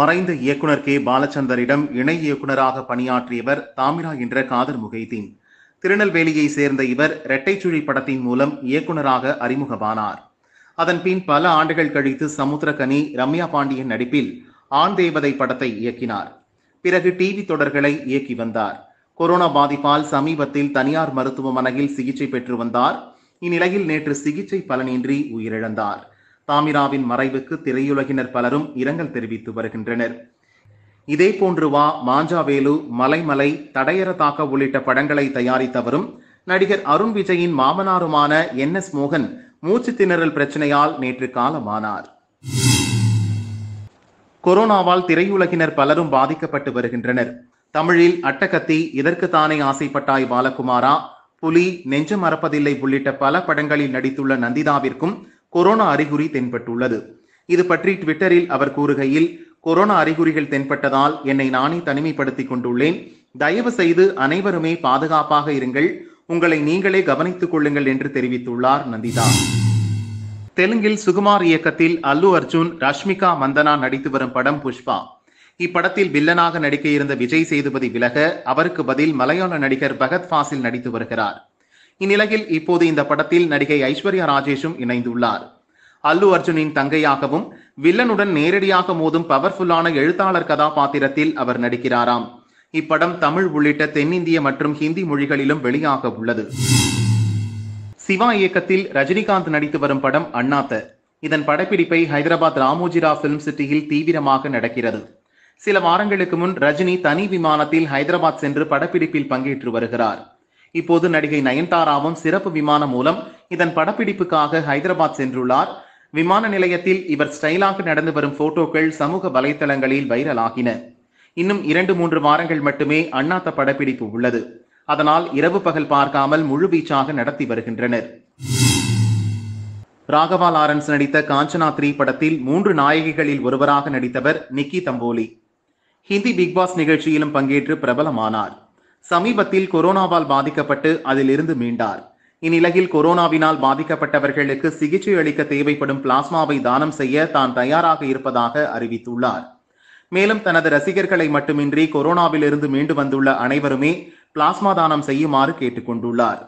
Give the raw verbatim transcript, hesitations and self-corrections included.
மறைந்த இயக்குனர் கே பாலச்சந்தரிடம் இணை இயக்குனராக பணியாற்றியவர் தாமிரா என்ற காதர் முகைதீன். திருநெல்வேலியை சேர்ந்த இவர் இரட்டைச்சுழி படத்தின் மூலம் இயக்குனராக அறிமுகமானார். அதன் பின் பல ஆண்டுகள் கழித்து சமுத்திரகனி ரம்யா பாண்டியன் நடிப்பில் ஆண் தேவதை படத்தை இயக்கினார். பிறகு டிவி தொடர்களை இயக்கி வந்தார். கொரோனா பாதிப்பால் சமீபத்தில் தனியார் மருத்துவமனையில் சிகிச்சை பெற்று வந்தார். இந்நிலையில் நேற்று சிகிச்சை பலனின்றி உயிரிழந்தார். தாமிராவின் மறைவுக்கு திரையுலகினர் பலரும் இரங்கல் தெரிவித்து வருகின்றனர். இதே போன்று வா மாஞ்சாவேலு, மலைமலை, தடையற தாக்க உள்ளிட்ட படங்களை தயாரித்தவரும் நடிகர் அருண் விஜயின் மாமனாருமான என் எஸ் மோகன் மூச்சு திணறல் பிரச்சனையால் நேற்று காலமானார். கொரோனாவால் திரையுலகினர் பலரும் பாதிக்கப்பட்டு வருகின்றனர். தமிழில் அட்டகத்தி, இதற்கு தானே ஆசைப்பட்டாய் பாலகுமாரா, புலி, நெஞ்சம் மறப்பதில்லை உள்ளிட்ட பல படங்களில் நடித்துள்ள நந்திதாவிற்கும் கொரோனா அறிகுறி தென்பட்டுள்ளது. இது பற்றி ட்விட்டரில் அவர் கூறுகையில், கொரோனா அறிகுறிகள் தென்பட்டதால் என்னை நானே தனிமைப்படுத்திக் கொண்டுள்ளேன். தயவு செய்து அனைவருமே பாதுகாப்பாக இருங்கள், உங்களை நீங்களே கவனித்துக் கொள்ளுங்கள் என்று தெரிவித்துள்ளார் நந்திதா. தெலுங்கில் சுகுமார் இயக்கத்தில் அல்லு அர்ஜுன், ரஷ்மிகா மந்தனா நடித்து வரும் படம் புஷ்பா. இப்படத்தில் வில்லனாக நடிக்க இருந்த விஜய் சேதுபதி விலக, அவருக்கு பதில் மலையாள நடிகர் பகத் ஃபாசில் நடித்து வருகிறார். இந்நிலையில் இப்போது இந்த படத்தில் நடிகை ஐஸ்வர்யா ராஜேஷும் இணைந்துள்ளார். அல்லு அர்ஜுனின் தங்கையாகவும் வில்லனுடன் நேரடியாக மோதும் பவர்ஃபுல்லான எழுத்தாளர் கதாபாத்திரத்தில் அவர் நடிக்கிறாராம். இப்படம் தமிழ் உள்ளிட்ட தென்னிந்திய மற்றும் ஹிந்தி மொழிகளிலும் வெளியாக உள்ளது. சிவா இயக்கத்தில் ரஜினிகாந்த் நடித்து வரும் படம் அண்ணாத்த. இதன் படப்பிடிப்பை ஹைதராபாத் ராமோஜிராவ் பிலிம் சிட்டியில் தீவிரமாக நடக்கிறது. சில வாரங்களுக்கு முன் ரஜினி தனி விமானத்தில் ஹைதராபாத் சென்று படப்பிடிப்பில் பங்கேற்று வருகிறார். இப்போது நடிகை நயன்தாராவும் சிறப்பு விமானம் மூலம் இதன் படப்பிடிப்புக்காக ஹைதராபாத் சென்றுள்ளார். விமான நிலையத்தில் இவர் ஸ்டைலாக நடந்து வரும் போட்டோக்கள் சமூக வலைதளங்களில் வைரலாகின. இன்னும் இரண்டு மூன்று வாரங்கள் மட்டுமே அண்ணாத்த படப்பிடிப்பு உள்ளது. அதனால் இரவு பகல் பார்க்காமல் முழுவீச்சாக நடத்தி வருகின்றனர். ராகவா லாரன்ஸ் நடித்த காஞ்சனா த்ரீ படத்தில் மூன்று நாயகிகளில் ஒருவராக நடித்தவர் நிக்கி தம்போலி. ஹிந்தி பிக்பாஸ் நிகழ்ச்சியிலும் பங்கேற்று பிரபலமானார். சமீபத்தில் கொரோனாவால் பாதிக்கப்பட்டு அதிலிருந்து மீண்டார். இந்நிலையில் கொரோனாவினால் பாதிக்கப்பட்டவர்களுக்கு சிகிச்சை அளிக்க தேவைப்படும் பிளாஸ்மாவை தானம் செய்ய தான் தயாராக இருப்பதாக அறிவித்துள்ளார். மேலும் தனது ரசிகர்களை மட்டுமின்றி கொரோனாவிலிருந்து மீண்டு வந்துள்ள அனைவருமே பிளாஸ்மா தானம் செய்யுமாறு கேட்டுக்கொண்டுள்ளார்.